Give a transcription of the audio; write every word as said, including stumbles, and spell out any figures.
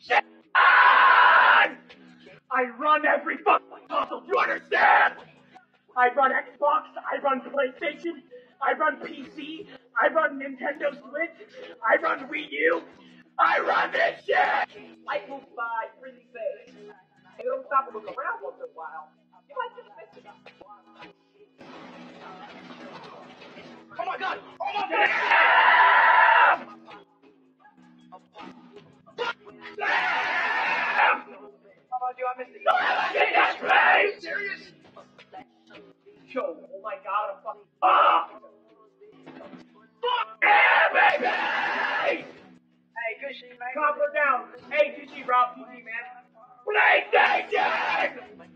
shit on! I run every fucking console, do you understand? I run Xbox, I run PlayStation, I run P C, I run Nintendo Switch, I run Wii U, I run this shit! Life moves by pretty fast. They don't stop and look around once in a while. You might just miss it. Oh my god! Oh my god! Oh my god, I'm fucking ah! Fuck yeah, baby! Hey, good shit, man. Calm her down. Hey, G G, Rob, G G, man. PlayStation!